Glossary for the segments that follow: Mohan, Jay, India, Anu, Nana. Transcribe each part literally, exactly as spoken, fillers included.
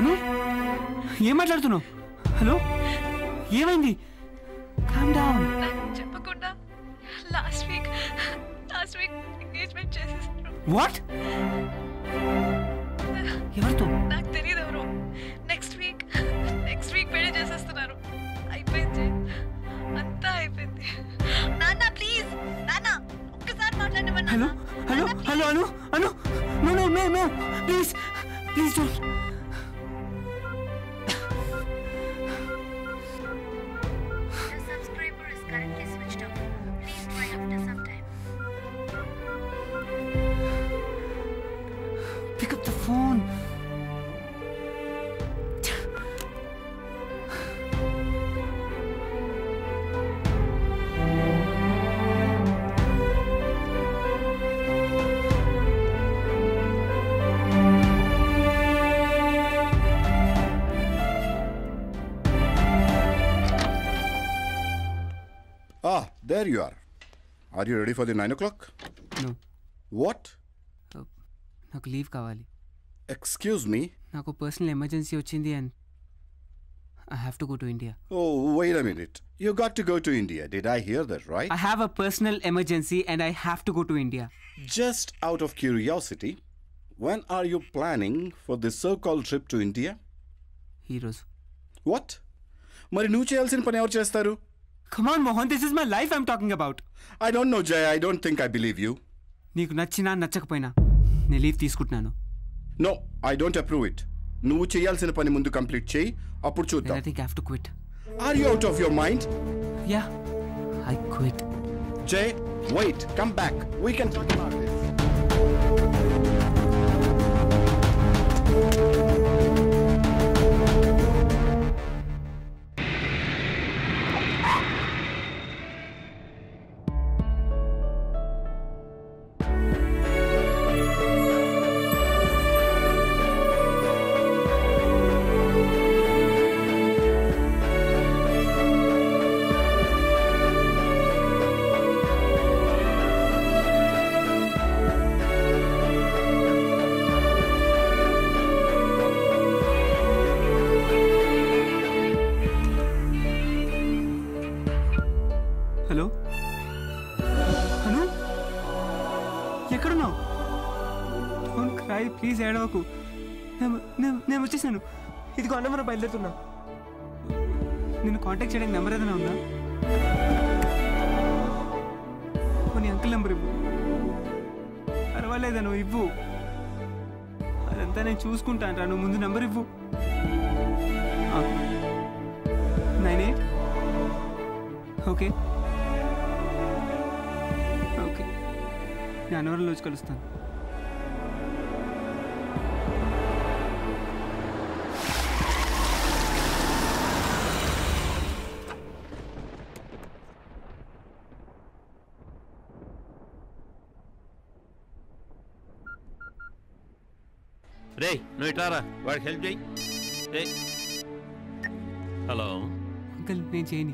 Anu? What are you talking about? Hello? What? Calm down. Cheppakunda. Last week. Last week, engagement chases. What? Who are you? I don't know. Next week. Next week, I'm going to I went in. Nana, please. Nana. Hello? Hello? Hello, Anu? Anu? No, no, no, no. Please. Please don't. The subscriber is currently switched off. Please try after some time. Pick up the phone. There you are. Are you ready for the nine o'clock? No. What? Uh, I leave kavali. Excuse me? I have a personal emergency and I have to go to India. Oh, wait a minute. You got to go to India. Did I hear that right? I have a personal emergency and I have to go to India. Just out of curiosity, when are you planning for this so-called trip to India? Heroes. What? Mari nu cheyalalsin pani evaru chestaru? Come on, Mohan, this is my life I'm talking about. I don't know, Jay. I don't think I believe you. Neeku nachina nachakapoyina nee leave teeskuntunanu. No, I don't approve it. Nuvu cheyalsina pani mundu complete cheyi appudu chuddam. I think I have to quit. Are you out of your mind? Yeah, I quit. Jay, wait. Come back. We can talk about this. Please, I don't know. I don't know. I don't know. I don't know. I contact know. I don't know. I don't know. I don't know. I don't know. I don't know. I don't know. I Hey, no, it's Tara. What help, Jay? Hey. Hello. Uncle, I'm Jay.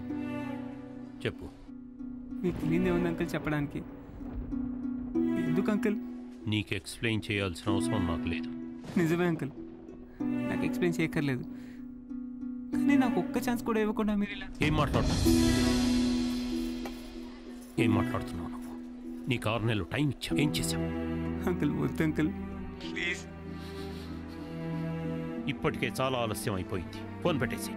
Cheppu. I'm telling Uncle Chappadanki. Why, Uncle? You can't explain Jay alls no one mark ledu. Nizame, Uncle. I can't explain Jay kar ledu. Kani na kokka chance koda evo koda mere la. Hey, matlad. Hey, matlad thuna na. Ni car nelo time ichcha. Enchisa. Uncle, what Uncle? Please. ఇప్పటికే చాలా ఆలస్యం అయిపోయింది phone పెట్టేసి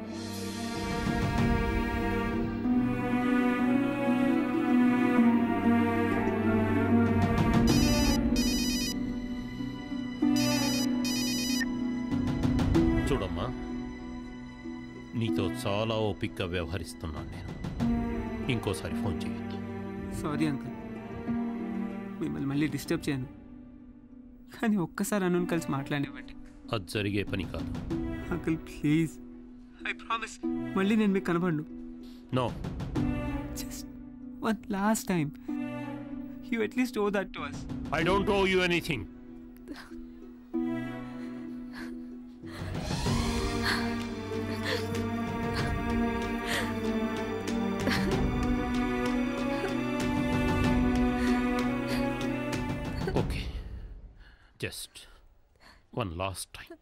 చూడమ్మా నీతో చాలా ఓపికగా వ్యవహరిస్తున్నాను నేను ఇంకోసారి ఫోన్ చేయొద్దు సారీ అంకుల్ మిమ్మల్ని మళ్ళీ డిస్టర్బ్ చేయను కానీ ఒక్కసారి అనుని కలిసి మాట్లాడివ్వండి అది జరిగే పని కాదు అంకుల్ ప్లీజ్ ఐ ప్రామిస్ మళ్ళీ నేను మీకు కనబడను no just one last time you at least owe that to us I don't owe you anything okay just One last time.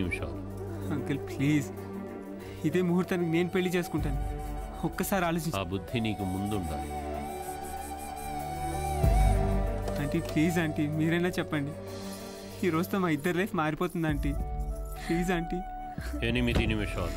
నిమిషాలు. అంకుల్ ప్లీజ్, ఇదే ముహూర్తానికి నేను పెళ్లి చేసుకుంటాను. ఒక్కసారి ఆలోచించు. ఆ బుద్ధి నీకు ముందుండాలి. ఆంటీ ప్లీజ్ ఆంటీ, మీరైనా చెప్పండి. ఈ రోజుతో మా ఇద్దరి లైఫ్ మారిపోతుంది ఆంటీ, ప్లీజ్ ఆంటీ. ఎనిమిది నిమిషాలు.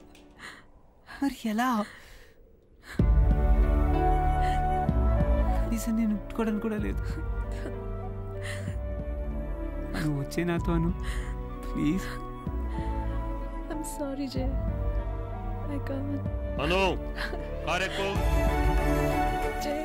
మరి ఎలా? ఈసారి నేను ఒప్పుకోవడానికి కూడా లేదు. నువ్వు వచ్చే నాతో Anu please. I'm sorry Jay, I can't. Anu కారెకో జే.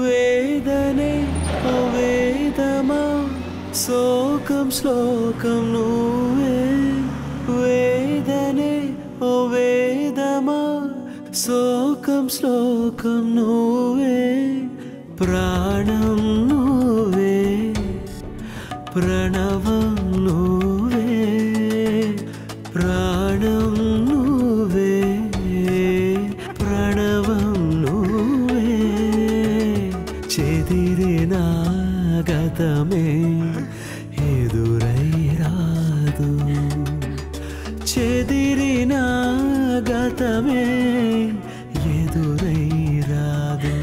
వేదనే ఓ వేదమా, శోకం శ్లోకం నువ్వే. వేదనే ఓ వేదమా, శోకం శ్లోకం నువ్వే. ప్రాణం నువ్వే, ప్రణవం నువ్వే. ప్రాణం నువ్వే, ప్రణవం నువ్వే. చెదిరిన గతమే ఎదురై రాదు, చెదిరిన గతమే ఎదురై రాదు.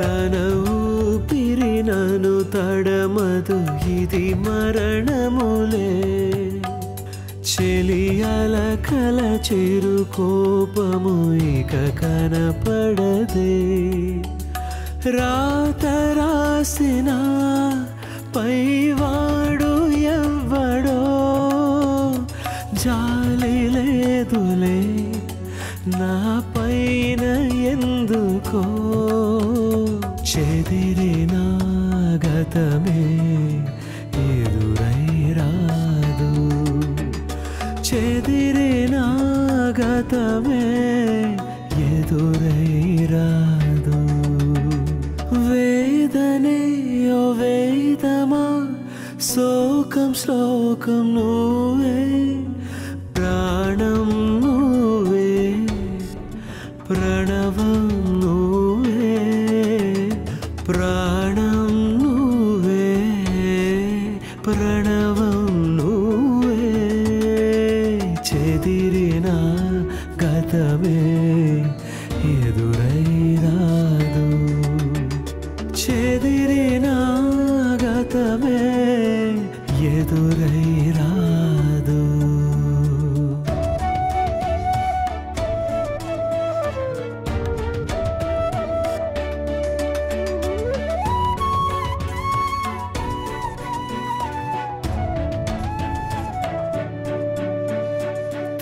తన ఊపిరి నన్ను తడమదు, ఇది మరణములే. చెలియల కల చెరు కోపము ఇక కనపడదే. రాత రాసిన పైవాడు ఎవ్వడో, జాలి లేదులే నా పైన ఎందుకో. చెదిరిన గతమే ఎదురై రాదు, చెదిరిన గతమే ఎదురై రాదు. వేదనే ఓ వేదమా, శోకం శ్లోకం నువ్వే. ప్రాణం నువ్వే, ప్రణవం నువ్వే. ప్రాణం నువ్వే, ప్రణవం నువ్వే. చెదిరిన గతమే ఎదురై రాదు, చెదిరిన గతమే ఎదురై రాదు.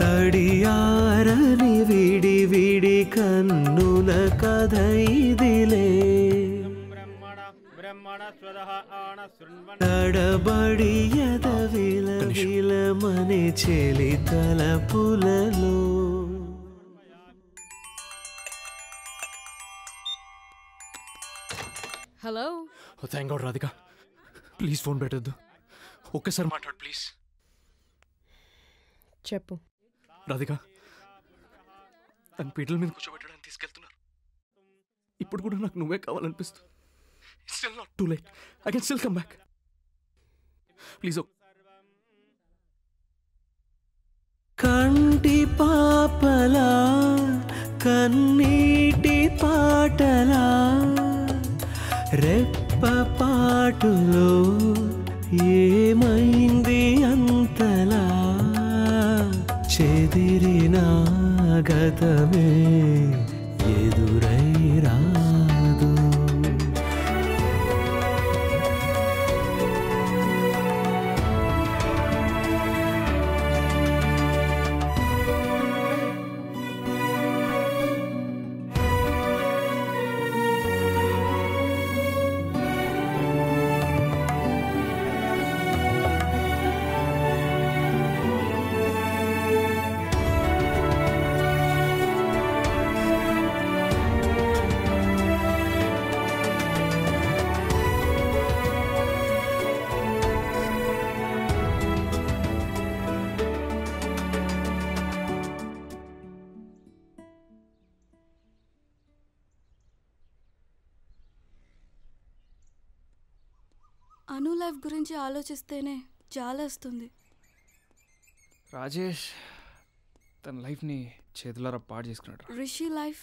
తడియారని విడి విడి కన్నుల కథ ఇదిలే. తడబడి ఎదవిల విలమనే చెలి తలపులలో. Hello, thank God. Radhika please phone పెట్టద్దు, ఒక్కసారి మాట్లాడు ప్లీజ్. చెప్పు రాధిక, తన పీటల మీద కూర్చోబెట్టడానికి తీసుకెళ్తున్నారు. ఇప్పుడు కూడా నాకు నువ్వే కావాలనిపిస్తుంది. It's still not too late. I can still come back. Please. కంటి పాపలా కన్నీటి పాటలా రెప్ప పాటులో ఏమైంది అంతలా చెదిరిన గతమే ఎదురై రాదు. అను లైఫ్ గురించి ఆలోచిస్తేనే జాలేస్తుంది. రాజేష్ తన లైఫ్ని చేతులారా పాడు చేసుకున్నాడు. రిషి లైఫ్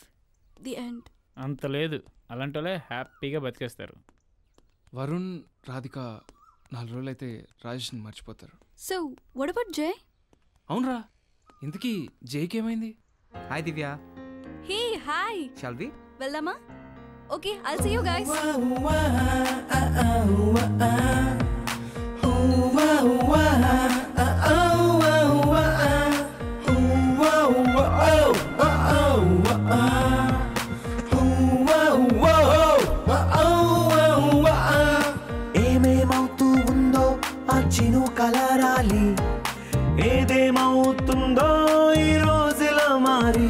ది ఎండ్ అంత లేదు, అలాంటి వాళ్ళే హ్యాపీగా బతికేస్తారు. వరుణ్ రాధిక నాలుగు రోజులైతే రాజేష్ని మర్చిపోతారు. సో వాట్ అబౌట్ జై? అవునరా, ఇంతకీ జైకి ఏమైంది? Hi Divya. Hey hi, shall we వెళ్దామా? Okay, I'll see you guys. ఏమేమవుతూ ఉందో ఆ చిను కలరాలి, ఏదేమవుతుందో ఈ రోజుల మారి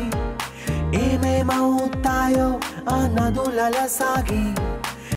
ఏమేమవుతాయో ఆ నదులల సాగి